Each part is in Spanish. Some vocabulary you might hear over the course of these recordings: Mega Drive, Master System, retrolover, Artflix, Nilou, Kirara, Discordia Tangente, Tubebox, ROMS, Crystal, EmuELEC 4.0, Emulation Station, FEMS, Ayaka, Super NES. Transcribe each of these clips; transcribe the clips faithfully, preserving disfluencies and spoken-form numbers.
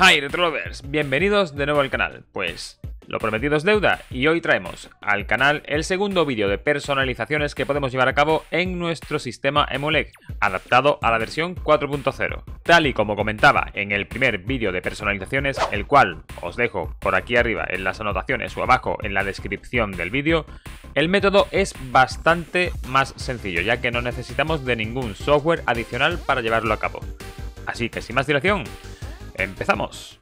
Hi Retrolovers, bienvenidos de nuevo al canal. Pues lo prometido es deuda y hoy traemos al canal el segundo vídeo de personalizaciones que podemos llevar a cabo en nuestro sistema EmuELEC, adaptado a la versión cuatro punto cero. Tal y como comentaba en el primer vídeo de personalizaciones, el cual os dejo por aquí arriba en las anotaciones o abajo en la descripción del vídeo, el método es bastante más sencillo, ya que no necesitamos de ningún software adicional para llevarlo a cabo. Así que sin más dilación, ¡empezamos!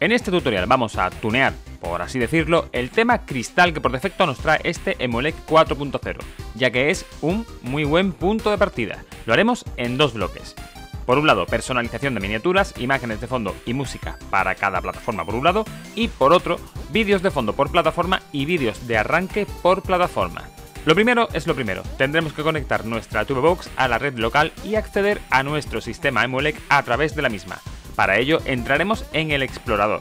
En este tutorial vamos a tunear, por así decirlo, el tema cristal que por defecto nos trae este EmuELEC cuatro punto cero, ya que es un muy buen punto de partida. Lo haremos en dos bloques. Por un lado, personalización de miniaturas, imágenes de fondo y música para cada plataforma por un lado, y por otro, vídeos de fondo por plataforma y vídeos de arranque por plataforma. Lo primero es lo primero, tendremos que conectar nuestra Tubebox a la red local y acceder a nuestro sistema EmuELEC a través de la misma. Para ello entraremos en el explorador.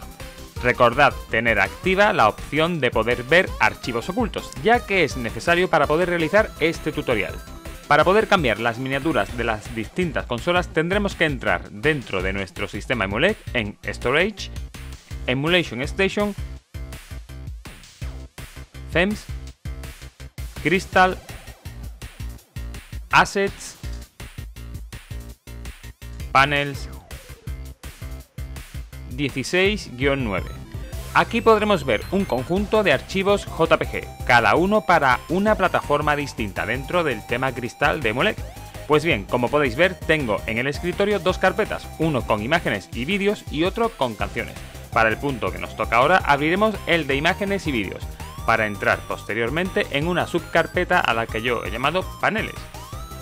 Recordad tener activa la opción de poder ver archivos ocultos, ya que es necesario para poder realizar este tutorial. Para poder cambiar las miniaturas de las distintas consolas tendremos que entrar dentro de nuestro sistema EmuELEC en Storage, Emulation Station, F E M S, Crystal, Assets, Panels, dieciséis guión nueve. Aquí podremos ver un conjunto de archivos J P G, cada uno para una plataforma distinta dentro del tema cristal de EmuELEC. Pues bien, como podéis ver, tengo en el escritorio dos carpetas, uno con imágenes y vídeos y otro con canciones. Para el punto que nos toca ahora abriremos el de imágenes y vídeos, para entrar posteriormente en una subcarpeta a la que yo he llamado paneles.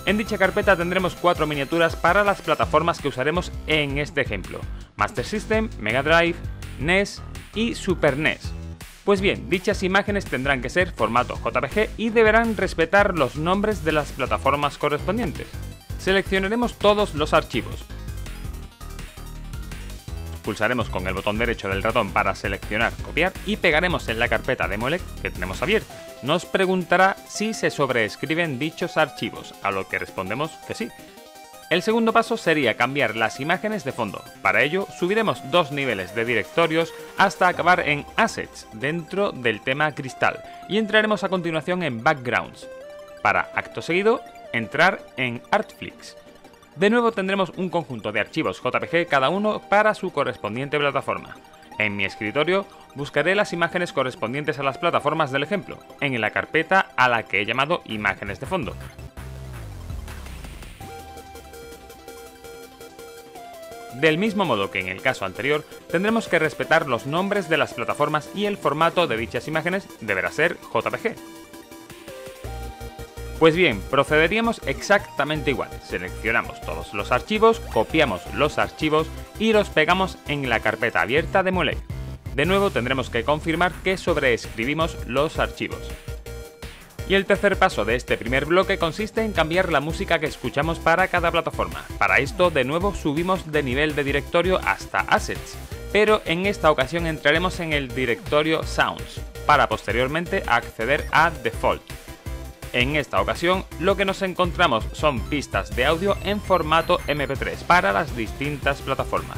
En dicha carpeta tendremos cuatro miniaturas para las plataformas que usaremos en este ejemplo: Master System, Mega Drive, N E S y Super N E S. Pues bien, dichas imágenes tendrán que ser formato J P G y deberán respetar los nombres de las plataformas correspondientes. Seleccionaremos todos los archivos. Pulsaremos con el botón derecho del ratón para seleccionar, copiar y pegaremos en la carpeta de EmuELEC que tenemos abierta. Nos preguntará si se sobreescriben dichos archivos, a lo que respondemos que sí. El segundo paso sería cambiar las imágenes de fondo. Para ello, subiremos dos niveles de directorios hasta acabar en Assets, dentro del tema Cristal, y entraremos a continuación en Backgrounds, para acto seguido entrar en Artflix. De nuevo tendremos un conjunto de archivos J P G, cada uno para su correspondiente plataforma. En mi escritorio buscaré las imágenes correspondientes a las plataformas del ejemplo, en la carpeta a la que he llamado Imágenes de fondo. Del mismo modo que en el caso anterior, tendremos que respetar los nombres de las plataformas y el formato de dichas imágenes deberá ser J P G. Pues bien, procederíamos exactamente igual. Seleccionamos todos los archivos, copiamos los archivos y los pegamos en la carpeta abierta de EmuELEC. De nuevo tendremos que confirmar que sobreescribimos los archivos. Y el tercer paso de este primer bloque consiste en cambiar la música que escuchamos para cada plataforma. Para esto, de nuevo subimos de nivel de directorio hasta Assets, pero en esta ocasión entraremos en el directorio Sounds, para posteriormente acceder a Default. En esta ocasión, lo que nos encontramos son pistas de audio en formato M P tres para las distintas plataformas.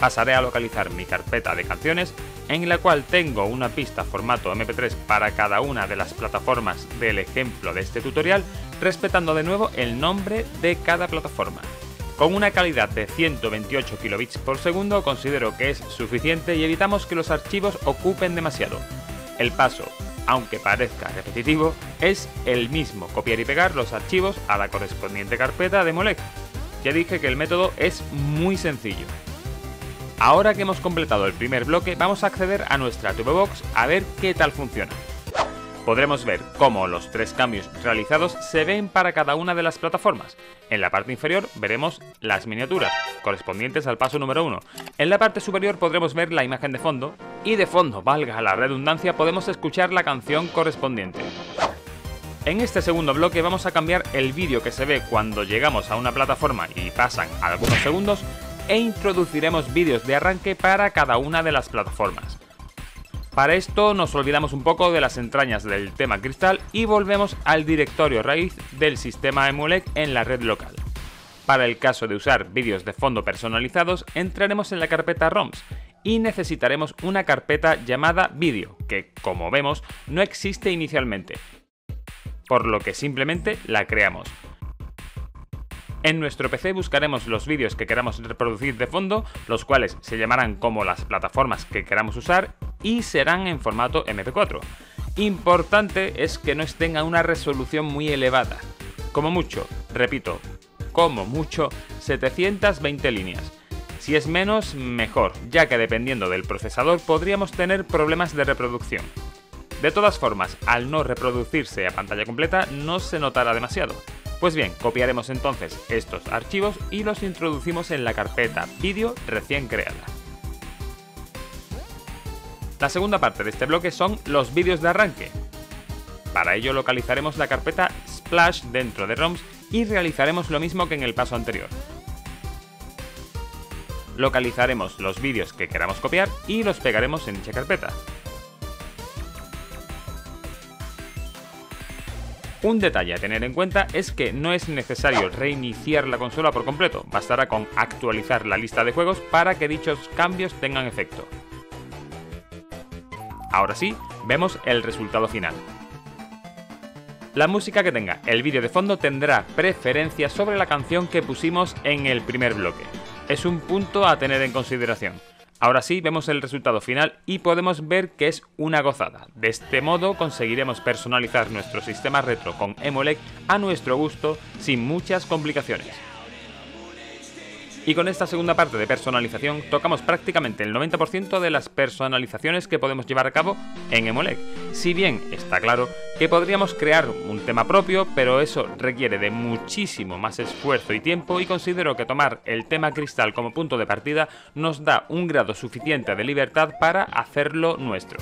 Pasaré a localizar mi carpeta de canciones, en la cual tengo una pista formato M P tres para cada una de las plataformas del ejemplo de este tutorial, respetando de nuevo el nombre de cada plataforma. Con una calidad de ciento veintiocho kilobits por segundo considero que es suficiente y evitamos que los archivos ocupen demasiado. El paso, aunque parezca repetitivo, es el mismo: copiar y pegar los archivos a la correspondiente carpeta de EmuELEC. Ya dije que el método es muy sencillo. Ahora que hemos completado el primer bloque, vamos a acceder a nuestra Tubebox a ver qué tal funciona. Podremos ver cómo los tres cambios realizados se ven para cada una de las plataformas. En la parte inferior veremos las miniaturas, correspondientes al paso número uno. En la parte superior podremos ver la imagen de fondo, y de fondo, valga la redundancia, podemos escuchar la canción correspondiente. En este segundo bloque vamos a cambiar el vídeo que se ve cuando llegamos a una plataforma y pasan algunos segundos, e introduciremos vídeos de arranque para cada una de las plataformas. Para esto nos olvidamos un poco de las entrañas del tema Crystal y volvemos al directorio raíz del sistema EmuELEC en la red local. Para el caso de usar vídeos de fondo personalizados, entraremos en la carpeta ROMS y necesitaremos una carpeta llamada vídeo, que como vemos no existe inicialmente, por lo que simplemente la creamos. En nuestro P C buscaremos los vídeos que queramos reproducir de fondo, los cuales se llamarán como las plataformas que queramos usar y serán en formato eme pe cuatro. Importante es que no estén a una resolución muy elevada, como mucho, repito, como mucho, setecientas veinte líneas. Si es menos, mejor, ya que dependiendo del procesador podríamos tener problemas de reproducción. De todas formas, al no reproducirse a pantalla completa no se notará demasiado. Pues bien, copiaremos entonces estos archivos y los introducimos en la carpeta vídeo recién creada. La segunda parte de este bloque son los vídeos de arranque. Para ello localizaremos la carpeta Splash dentro de ROMS y realizaremos lo mismo que en el paso anterior. Localizaremos los vídeos que queramos copiar y los pegaremos en dicha carpeta. Un detalle a tener en cuenta es que no es necesario reiniciar la consola por completo, bastará con actualizar la lista de juegos para que dichos cambios tengan efecto. Ahora sí, vemos el resultado final. La música que tenga el vídeo de fondo tendrá preferencia sobre la canción que pusimos en el primer bloque. Es un punto a tener en consideración. Ahora sí vemos el resultado final y podemos ver que es una gozada. De este modo conseguiremos personalizar nuestro sistema retro con EmuELEC a nuestro gusto sin muchas complicaciones. Y con esta segunda parte de personalización tocamos prácticamente el noventa por ciento de las personalizaciones que podemos llevar a cabo en EmuELEC. Si bien está claro que podríamos crear un tema propio, pero eso requiere de muchísimo más esfuerzo y tiempo, y considero que tomar el tema Crystal como punto de partida nos da un grado suficiente de libertad para hacerlo nuestro.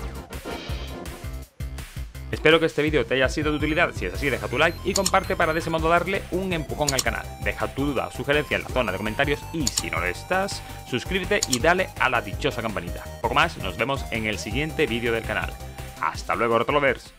Espero que este vídeo te haya sido de utilidad. Si es así, deja tu like y comparte para de ese modo darle un empujón al canal. Deja tu duda o sugerencia en la zona de comentarios y si no lo estás, suscríbete y dale a la dichosa campanita. Poco más, nos vemos en el siguiente vídeo del canal. Hasta luego, Retrolovers.